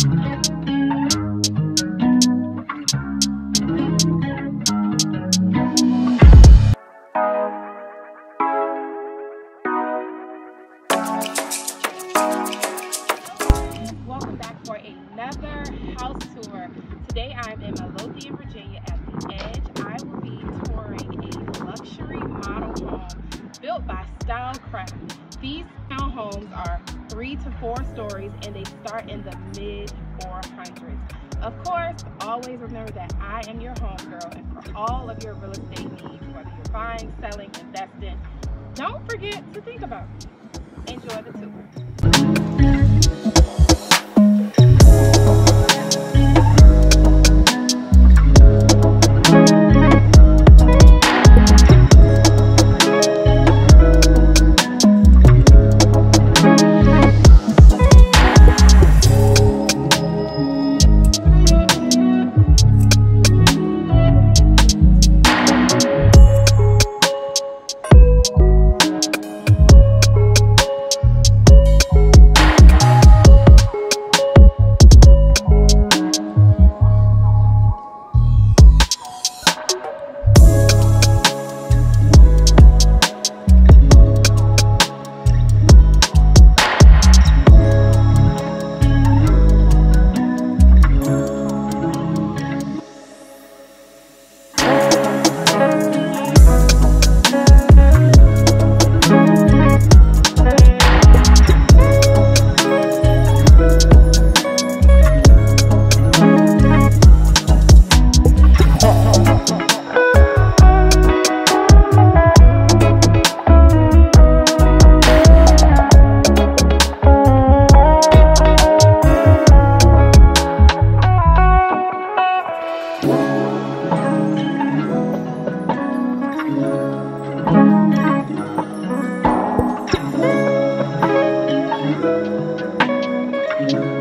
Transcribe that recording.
Welcome back for another house tour. Today I'm in Malothian, Virginia at the Edge. I will be touring a luxury model home built by StyleCraft. These townhomes are 3 to 4 stories and they start in the mid 400s. Of course, always remember that I am your home girl, and for all of your real estate needs, whether you're buying, selling, investing, don't forget to think about me. Enjoy the tour.